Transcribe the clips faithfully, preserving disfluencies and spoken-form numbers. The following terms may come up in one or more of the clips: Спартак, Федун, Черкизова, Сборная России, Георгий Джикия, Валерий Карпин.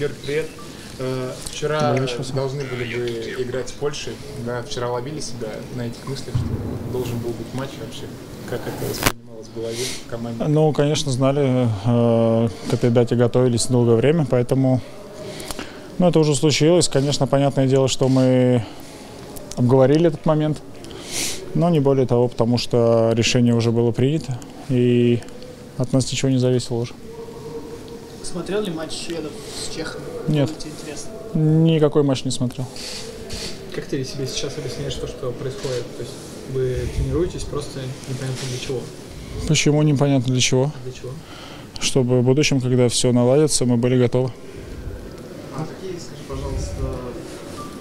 Георгий, привет. Вчера должны были бы играть с Польшей, да, вчера ловили себя на этих мыслях, что должен был быть матч вообще, как это воспринималось в голове команды? Ну, конечно, знали, э, к этой дате готовились долгое время, поэтому, ну, это уже случилось. Конечно, понятное дело, что мы обговорили этот момент, но не более того, потому что решение уже было принято, и от нас ничего не зависело уже. Смотрел ли матч шведов с чехами? Нет. Никакой матч не смотрел. Как ты себе сейчас объясняешь то, что происходит? То есть вы тренируетесь просто непонятно для чего? Почему непонятно для чего? Для чего? Чтобы в будущем, когда все наладится, мы были готовы. А какие, скажи, пожалуйста,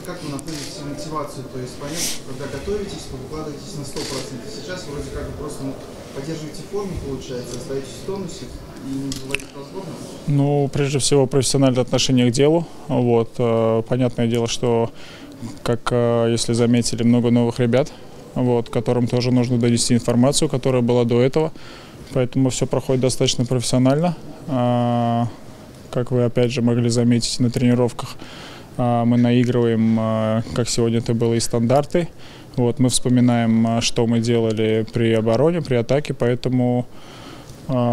как вы находите мотивацию? То есть понятно, что когда готовитесь, вы выкладываетесь на сто процентов. Сейчас вроде как вы просто поддерживаете форму, получается, остаетесь в тонусе. Ну, прежде всего, профессиональное отношение к делу. Вот. Понятное дело, что, как если заметили, много новых ребят, вот, которым тоже нужно донести информацию, которая была до этого. Поэтому все проходит достаточно профессионально. Как вы, опять же, могли заметить на тренировках, мы наигрываем, как сегодня это было, и стандарты. Вот. Мы вспоминаем, что мы делали при обороне, при атаке, поэтому...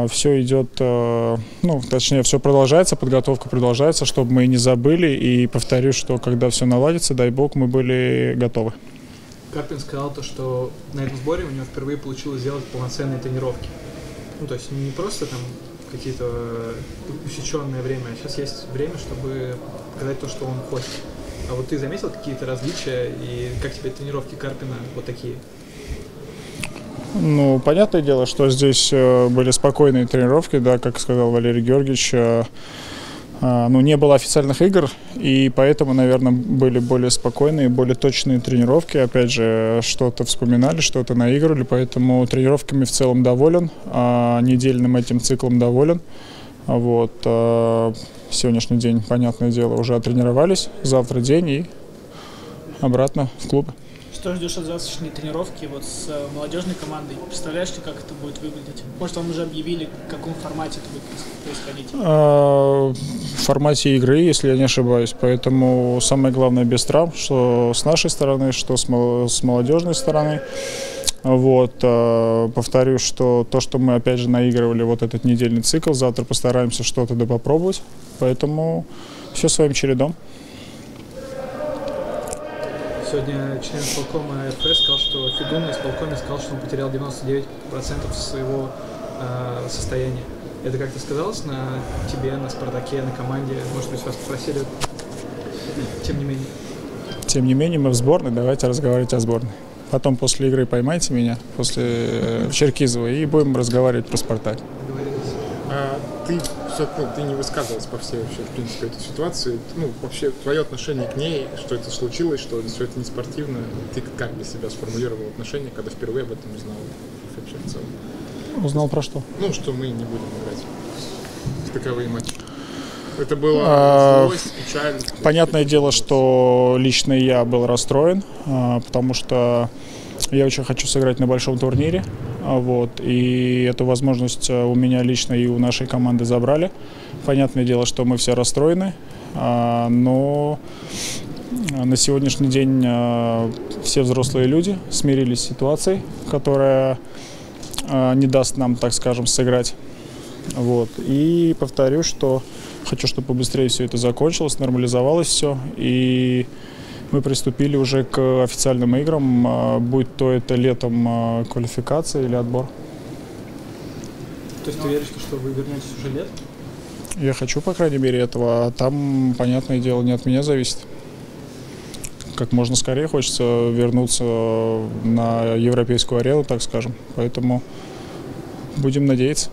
Все идет, ну, точнее, все продолжается, подготовка продолжается, чтобы мы не забыли. И повторю, что когда все наладится, дай бог, мы были готовы. Карпин сказал то, что на этом сборе у него впервые получилось сделать полноценные тренировки. Ну, то есть не просто там какие-то усеченное время, а сейчас есть время, чтобы показать то, что он хочет. А вот ты заметил какие-то различия и как тебе тренировки Карпина вот такие? Ну, понятное дело, что здесь были спокойные тренировки, да, как сказал Валерий Георгиевич, ну, не было официальных игр, и поэтому, наверное, были более спокойные, более точные тренировки. Опять же, что-то вспоминали, что-то наигрывали, поэтому тренировками в целом доволен, недельным этим циклом доволен. Вот, сегодняшний день, понятное дело, уже оттренировались, завтра день и обратно в клуб. Что ждешь от завтрашней тренировки вот с молодежной командой? Представляешь ли, как это будет выглядеть? Может, вам уже объявили, в каком формате это будет происходить? В формате игры, если я не ошибаюсь. Поэтому самое главное без травм, что с нашей стороны, что с молодежной стороны. Вот, повторю, что то, что мы опять же наигрывали вот этот недельный цикл, завтра постараемся что-то допопробовать. Поэтому все своим чередом. Сегодня член исполкома эф эр эс сказал, что Федун на исполкоме сказал, что он потерял девяносто девять процентов своего э, состояния. Это как-то сказалось на тебе, на Спартаке, на команде? Может быть, вас попросили? Тем не менее. Тем не менее, мы в сборной. Давайте разговаривать о сборной. Потом после игры поймайте меня, после э, Черкизова, и будем разговаривать про Спартак. А, ты, ты не высказывалась по всей вообще, в принципе, этой ситуации. Ну, вообще, твое отношение к ней, что это случилось, что все это не спортивно. Ты как для себя сформулировал отношение, когда впервые об этом узнал вообще в целом? Узнал про что? Ну, что мы не будем играть в таковые матчи. Это было а, злость, печаль. Понятное дело, что лично я был расстроен, потому что я очень хочу сыграть на большом турнире. Вот, и эту возможность у меня лично и у нашей команды забрали. Понятное дело, что мы все расстроены, но на сегодняшний день все взрослые люди смирились с ситуацией, которая не даст нам, так скажем, сыграть. Вот, и повторю, что хочу, чтобы побыстрее все это закончилось, нормализовалось все. И мы приступили уже к официальным играм, будь то это летом квалификация или отбор. То есть ты веришь, что вы вернетесь уже летом? Я хочу, по крайней мере, этого. А там, понятное дело, не от меня зависит. Как можно скорее хочется вернуться на европейскую арену, так скажем. Поэтому будем надеяться.